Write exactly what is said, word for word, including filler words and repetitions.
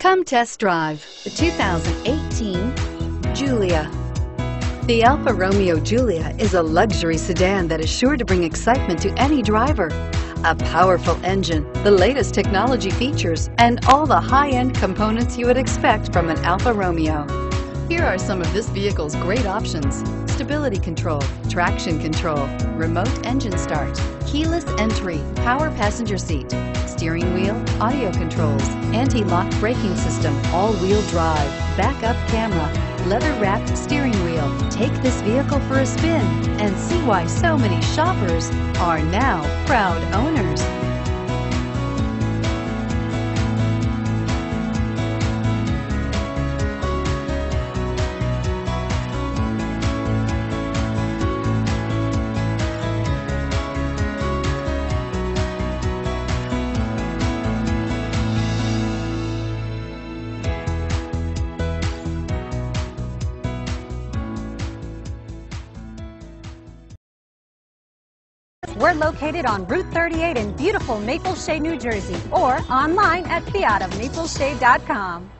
Come test drive the two thousand eighteen Giulia. The Alfa Romeo Giulia is a luxury sedan that is sure to bring excitement to any driver. A powerful engine, the latest technology features, and all the high-end components you would expect from an Alfa Romeo. Here are some of this vehicle's great options: stability control, traction control, remote engine start, keyless entry, power passenger seat, steering wheel audio controls, anti-lock braking system, all-wheel drive, backup camera, leather-wrapped steering wheel. Take this vehicle for a spin and see why so many shoppers are now proud owners. We're located on Route thirty-eight in beautiful Maple Shade, New Jersey, or online at fiat of maple shade dot com.